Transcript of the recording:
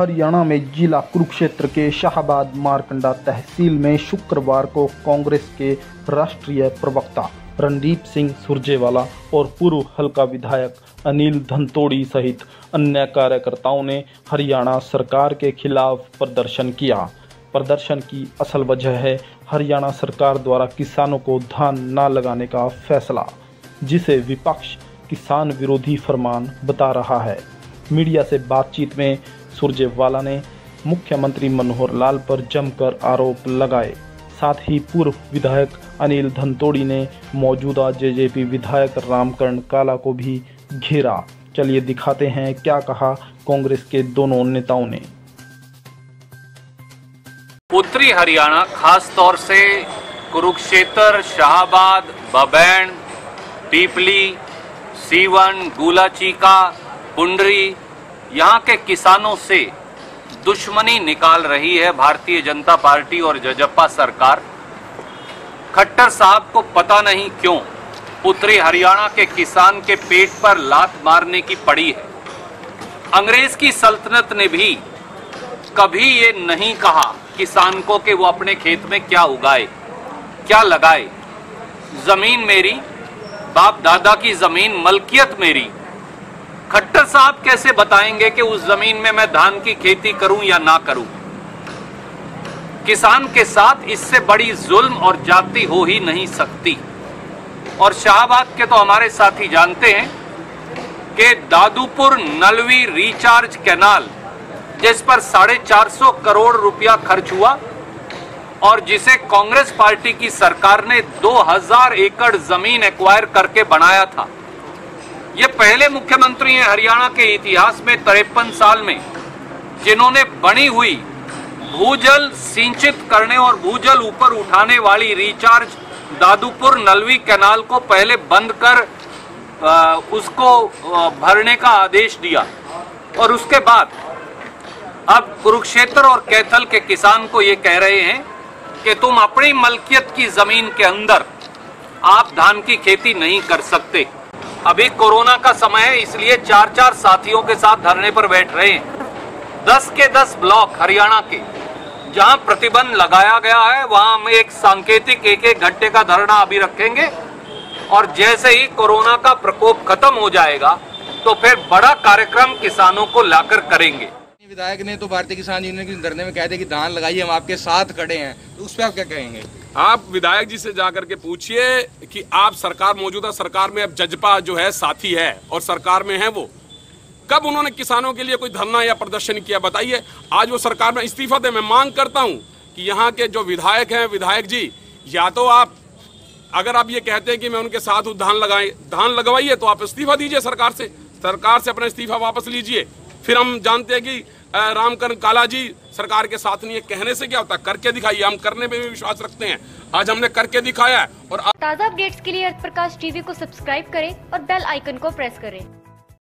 हरियाणा में जिला कुरुक्षेत्र के शाहाबाद मारकंडा तहसील में शुक्रवार को कांग्रेस के राष्ट्रीय प्रवक्ता रणदीप सिंह सुरजेवाला और पूर्व हल्का विधायक अनिल धंतोड़ी सहित अन्य कार्यकर्ताओं ने हरियाणा सरकार के खिलाफ प्रदर्शन किया। प्रदर्शन की असल वजह है हरियाणा सरकार द्वारा किसानों को धान न लगाने का फैसला, जिसे विपक्ष किसान विरोधी फरमान बता रहा है। मीडिया से बातचीत में सुरजेवाला ने मुख्यमंत्री मनोहर लाल पर जमकर आरोप लगाए। साथ ही पूर्व विधायक अनिल धंतोड़ी ने मौजूदा जेजेपी विधायक रामकरण काला को भी घेरा। चलिए दिखाते हैं क्या कहा कांग्रेस के दोनों नेताओं ने। उत्तरी हरियाणा, खास तौर से कुरुक्षेत्र, शाहाबाद, बबैन, पीपली, सीवन, गुलाचीका, पुंडरी, यहाँ के किसानों से दुश्मनी निकाल रही है भारतीय जनता पार्टी और जजपा सरकार। खट्टर साहब को पता नहीं क्यों उत्तरी हरियाणा के किसान के पेट पर लात मारने की पड़ी है। अंग्रेज की सल्तनत ने भी कभी ये नहीं कहा किसान को कि वो अपने खेत में क्या उगाए, क्या लगाए। जमीन मेरी, बाप दादा की जमीन, मलकियत मेरी। खट्टर साहब कैसे बताएंगे कि उस जमीन में मैं धान की खेती करूं या ना करूं। किसान के साथ इससे बड़ी जुल्म और जाति हो ही नहीं सकती। और शाहबाद के तो हमारे साथी जानते हैं कि दादुपुर नलवी रिचार्ज कैनाल, जिस पर 450 करोड़ रुपया खर्च हुआ और जिसे कांग्रेस पार्टी की सरकार ने 2000 एकड़ जमीन एक्वायर करके बनाया था। ये पहले मुख्यमंत्री हैं हरियाणा के इतिहास में 53 साल में जिन्होंने बनी हुई भूजल सिंचित करने और भूजल ऊपर उठाने वाली रिचार्ज दादुपुर नलवी कैनाल को पहले बंद कर उसको भरने का आदेश दिया और उसके बाद अब कुरुक्षेत्र और कैथल के किसान को ये कह रहे हैं कि तुम अपनी मलकियत की जमीन के अंदर आप धान की खेती नहीं कर सकते। अभी कोरोना का समय है, इसलिए 4-4 साथियों के साथ धरने पर बैठ रहे हैं। 10 के 10 ब्लॉक हरियाणा के जहां प्रतिबंध लगाया गया है वहां हम एक सांकेतिक 1-1 घंटे का धरना अभी रखेंगे और जैसे ही कोरोना का प्रकोप खत्म हो जाएगा तो फिर बड़ा कार्यक्रम किसानों को लाकर करेंगे। विधायक ने तो भारतीय किसान यूनियन के धरने में कह दिया कि धान लगाइए, हम आपके साथ खड़े हैं, तो उस पर आप क्या कहेंगे? आप विधायक जी से जाकर के पूछिए कि आप सरकार, मौजूदा सरकार में अब जजपा जो है साथी है और सरकार में है, वो कब उन्होंने किसानों के लिए कोई धरना या प्रदर्शन किया बताइए। आज वो सरकार में इस्तीफा दे। मैं मांग करता हूँ कि यहाँ के जो विधायक हैं, विधायक जी या तो आप, अगर आप ये कहते हैं कि मैं उनके साथ हूँ, धान लगवाइए तो आप इस्तीफा दीजिए सरकार से। सरकार से अपना इस्तीफा वापस लीजिए। फिर हम जानते हैं कि रामकरण काला जी सरकार के साथ नहीं है, कहने से क्या होता, करके दिखाइए। हम करने में भी विश्वास रखते हैं, आज हमने करके दिखाया है। और ताज़ा अपडेट्स के लिए अर्थप्रकाश टीवी को सब्सक्राइब करें और बेल आइकन को प्रेस करें।